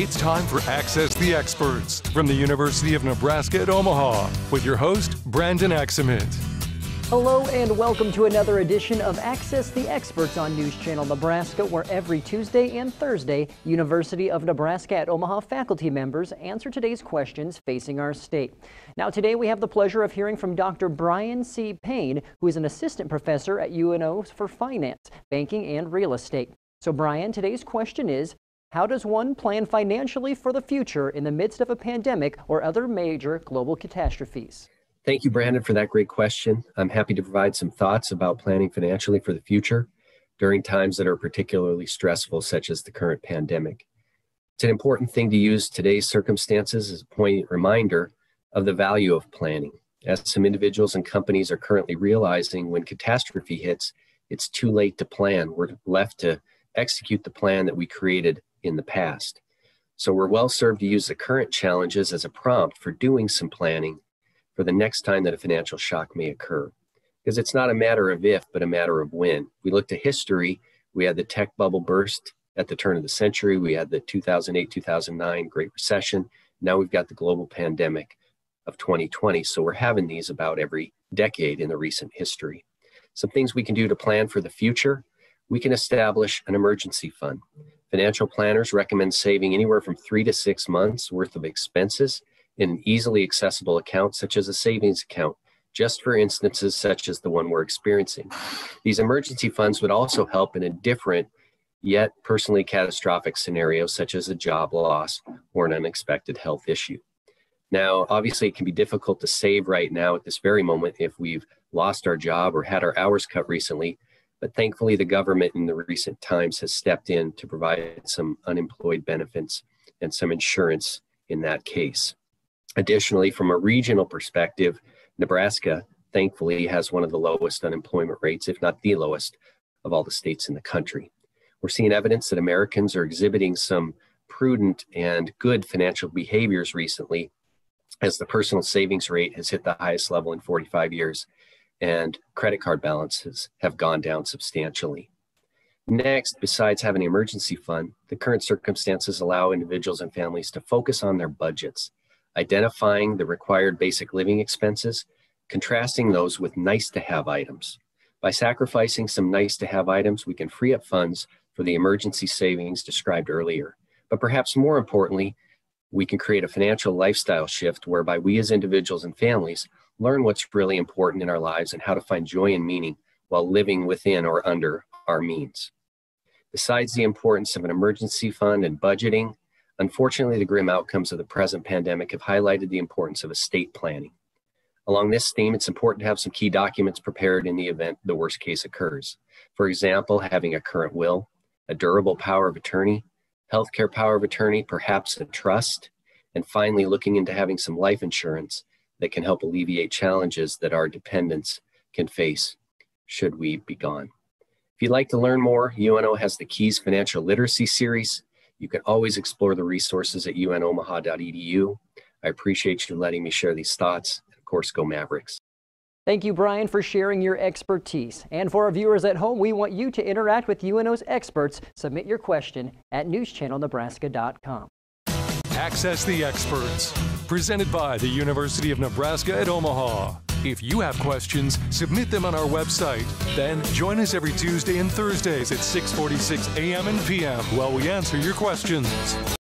It's time for Access the Experts from the University of Nebraska at Omaha with your host, Brandon Aximent. Hello and welcome to another edition of Access the Experts on News Channel Nebraska, where every Tuesday and Thursday, University of Nebraska at Omaha faculty members answer today's questions facing our state. Now today we have the pleasure of hearing from Dr. Brian C. Payne, who is an assistant professor at UNO for finance, banking, and real estate. So Brian, today's question is, how does one plan financially for the future in the midst of a pandemic or other major global catastrophes? Thank you, Brandon, for that great question. I'm happy to provide some thoughts about planning financially for the future during times that are particularly stressful, such as the current pandemic. It's an important thing to use today's circumstances as a poignant reminder of the value of planning. As some individuals and companies are currently realizing, when catastrophe hits, it's too late to plan. We're left to execute the plan that we created in the past. So we're well served to use the current challenges as a prompt for doing some planning for the next time that a financial shock may occur. Because it's not a matter of if, but a matter of when. We look to history. We had the tech bubble burst at the turn of the century. We had the 2008-2009 Great Recession. Now we've got the global pandemic of 2020. So we're having these about every decade in the recent history. Some things we can do to plan for the future. We can establish an emergency fund. Financial planners recommend saving anywhere from 3 to 6 months worth of expenses in an easily accessible account, such as a savings account, just for instances such as the one we're experiencing. These emergency funds would also help in a different yet personally catastrophic scenario, such as a job loss or an unexpected health issue. Now, obviously, it can be difficult to save right now at this very moment if we've lost our job or had our hours cut recently, but thankfully the government in the recent times has stepped in to provide some unemployed benefits and some insurance in that case. Additionally, from a regional perspective, Nebraska, thankfully, has one of the lowest unemployment rates, if not the lowest, of all the states in the country. We're seeing evidence that Americans are exhibiting some prudent and good financial behaviors recently, as the personal savings rate has hit the highest level in 45 years, and credit card balances have gone down substantially. Next, besides having an emergency fund, the current circumstances allow individuals and families to focus on their budgets, identifying the required basic living expenses, contrasting those with nice-to-have items. By sacrificing some nice-to-have items, we can free up funds for the emergency savings described earlier. But perhaps more importantly, we can create a financial lifestyle shift whereby we as individuals and families learn what's really important in our lives and how to find joy and meaning while living within or under our means. Besides the importance of an emergency fund and budgeting, unfortunately, the grim outcomes of the present pandemic have highlighted the importance of estate planning. Along this theme, it's important to have some key documents prepared in the event the worst case occurs. For example, having a current will, a durable power of attorney, healthcare power of attorney, perhaps a trust, and finally looking into having some life insurance that can help alleviate challenges that our dependents can face should we be gone. If you'd like to learn more, UNO has the Keys Financial Literacy Series. You can always explore the resources at unomaha.edu. I appreciate you letting me share these thoughts. And of course, go Mavericks. Thank you, Brian, for sharing your expertise. And for our viewers at home, we want you to interact with UNO's experts. Submit your question at newschannelnebraska.com. Access the Experts, presented by the University of Nebraska at Omaha. If you have questions, submit them on our website. Then join us every Tuesday and Thursdays at 6:46 a.m. and p.m. while we answer your questions.